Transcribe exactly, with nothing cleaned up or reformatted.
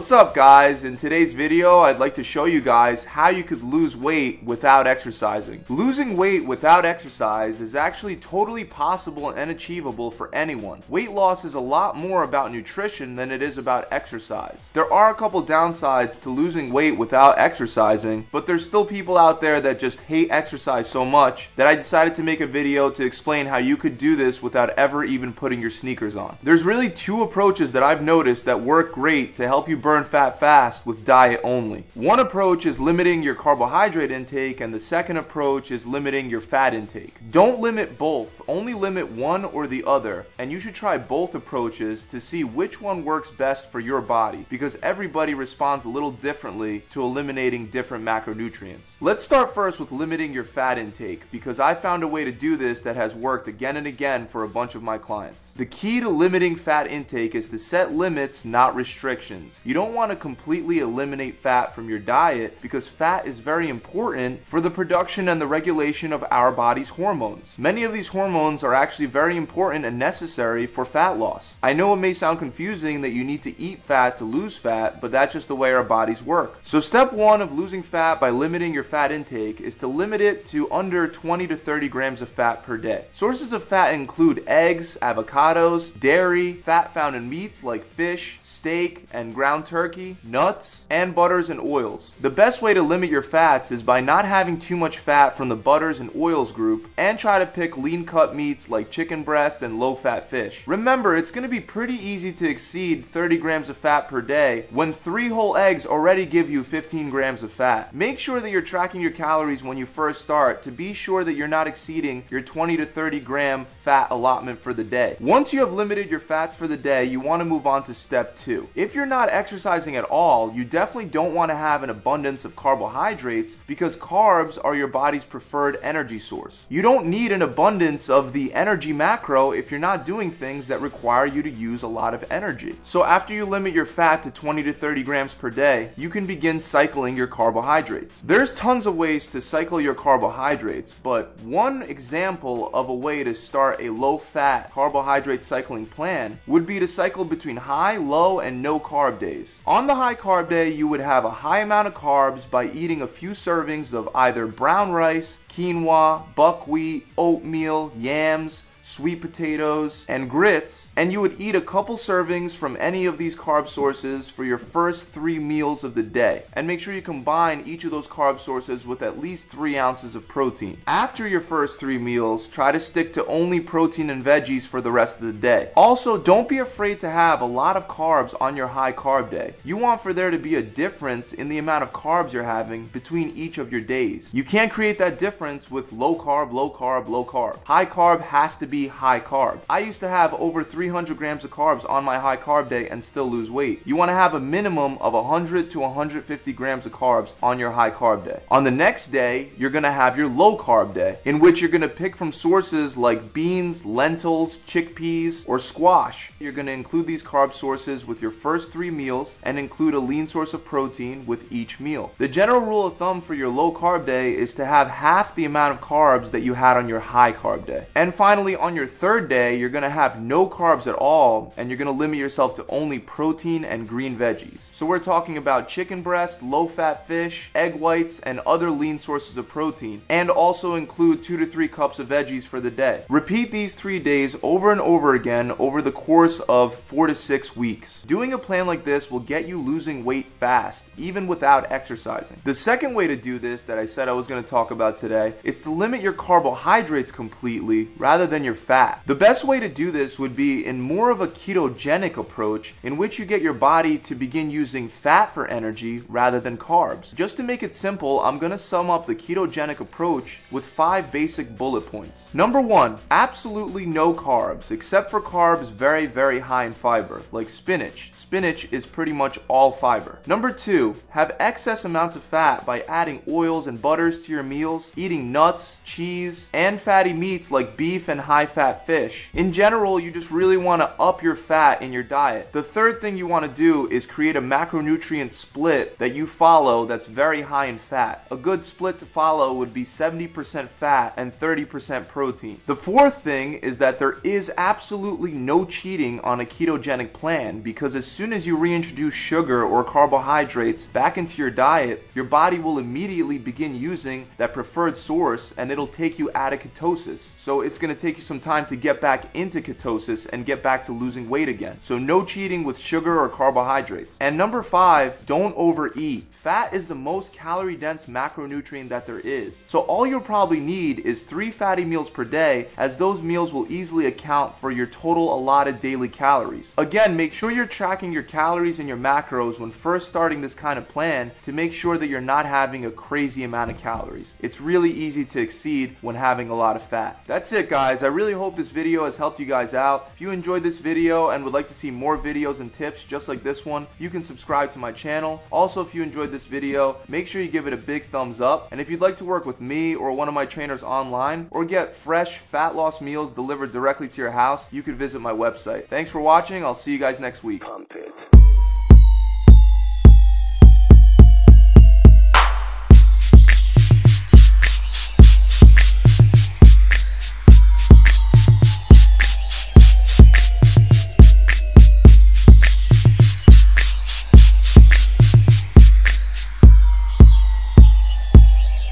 What's up guys? In today's video I'd like to show you guys how you could lose weight without exercising. Losing weight without exercise is actually totally possible and achievable for anyone. Weight loss is a lot more about nutrition than it is about exercise. There are a couple downsides to losing weight without exercising, but there's still people out there that just hate exercise so much that I decided to make a video to explain how you could do this without ever even putting your sneakers on. There's really two approaches that I've noticed that work great to help you burn fat fast with diet only. One approach is limiting your carbohydrate intake, and the second approach is limiting your fat intake. Don't limit both, only limit one or the other, and you should try both approaches to see which one works best for your body, because everybody responds a little differently to eliminating different macronutrients. Let's start first with limiting your fat intake, because I found a way to do this that has worked again and again for a bunch of my clients. The key to limiting fat intake is to set limits, not restrictions. You don't want to completely eliminate fat from your diet, because fat is very important for the production and the regulation of our body's hormones. Many of these hormones are actually very important and necessary for fat loss. I know it may sound confusing that you need to eat fat to lose fat, but that's just the way our bodies work. So step one of losing fat by limiting your fat intake is to limit it to under twenty to thirty grams of fat per day. Sources of fat include eggs, avocados, dairy, fat found in meats like fish, steak, and ground turkey, nuts, and butters and oils. The best way to limit your fats is by not having too much fat from the butters and oils group, and try to pick lean cut meats like chicken breast and low-fat fish. Remember, it's going to be pretty easy to exceed thirty grams of fat per day when three whole eggs already give you fifteen grams of fat. Make sure that you're tracking your calories when you first start to be sure that you're not exceeding your twenty to thirty gram fat allotment for the day. Once you have limited your fats for the day, you want to move on to step two. If you're not exercising at all, you definitely don't want to have an abundance of carbohydrates, because carbs are your body's preferred energy source. You don't need an abundance of the energy macro if you're not doing things that require you to use a lot of energy. So after you limit your fat to twenty to thirty grams per day, you can begin cycling your carbohydrates. There's tons of ways to cycle your carbohydrates, but one example of a way to start a low-fat carbohydrate cycling plan would be to cycle between high, low, and no carb days. On the high carb day, you would have a high amount of carbs by eating a few servings of either brown rice, quinoa, buckwheat, oatmeal, yams, sweet potatoes, and grits, and you would eat a couple servings from any of these carb sources for your first three meals of the day, and make sure you combine each of those carb sources with at least three ounces of protein. After your first three meals, try to stick to only protein and veggies for the rest of the day. Also, don't be afraid to have a lot of carbs on your high carb day. You want for there to be a difference in the amount of carbs you're having between each of your days. You can't create that difference with low carb, low carb, low carb. High carb has to be high carb. I used to have over three hundred grams of carbs on my high carb day and still lose weight. You want to have a minimum of one hundred to one hundred fifty grams of carbs on your high carb day. On the next day, you're going to have your low carb day, in which you're going to pick from sources like beans, lentils, chickpeas, or squash. You're going to include these carb sources with your first three meals and include a lean source of protein with each meal. The general rule of thumb for your low carb day is to have half the amount of carbs that you had on your high carb day. And finally, on On your third day, you're going to have no carbs at all, and you're going to limit yourself to only protein and green veggies. So we're talking about chicken breast, low-fat fish, egg whites, and other lean sources of protein, and also include two to three cups of veggies for the day. Repeat these three days over and over again over the course of four to six weeks. Doing a plan like this will get you losing weight fast, even without exercising. The second way to do this that I said I was going to talk about today is to limit your carbohydrates completely rather than your fat. The best way to do this would be in more of a ketogenic approach, in which you get your body to begin using fat for energy rather than carbs. Just to make it simple, I'm going to sum up the ketogenic approach with five basic bullet points. Number one, absolutely no carbs, except for carbs very, very high in fiber, like spinach. Spinach is pretty much all fiber. Number two, have excess amounts of fat by adding oils and butters to your meals, eating nuts, cheese, and fatty meats like beef and high high-fat fish. In general, you just really want to up your fat in your diet. The third thing you want to do is create a macronutrient split that you follow that's very high in fat. A good split to follow would be seventy percent fat and thirty percent protein. The fourth thing is that there is absolutely no cheating on a ketogenic plan, because as soon as you reintroduce sugar or carbohydrates back into your diet, your body will immediately begin using that preferred source and it'll take you out of ketosis. So it's going to take you some time to get back into ketosis and get back to losing weight again. So no cheating with sugar or carbohydrates. And number five, don't overeat. Fat is the most calorie-dense macronutrient that there is. So all you'll probably need is three fatty meals per day, as those meals will easily account for your total allotted daily calories. Again, make sure you're tracking your calories and your macros when first starting this kind of plan to make sure that you're not having a crazy amount of calories. It's really easy to exceed when having a lot of fat. That's it, guys. I really hope this video has helped you guys out. If you enjoyed this video and would like to see more videos and tips just like this one, you can subscribe to my channel. Also, if you enjoyed this video, make sure you give it a big thumbs up. And if you'd like to work with me or one of my trainers online, or get fresh fat loss meals delivered directly to your house, you can visit my website. Thanks for watching. I'll see you guys next week. Pump it.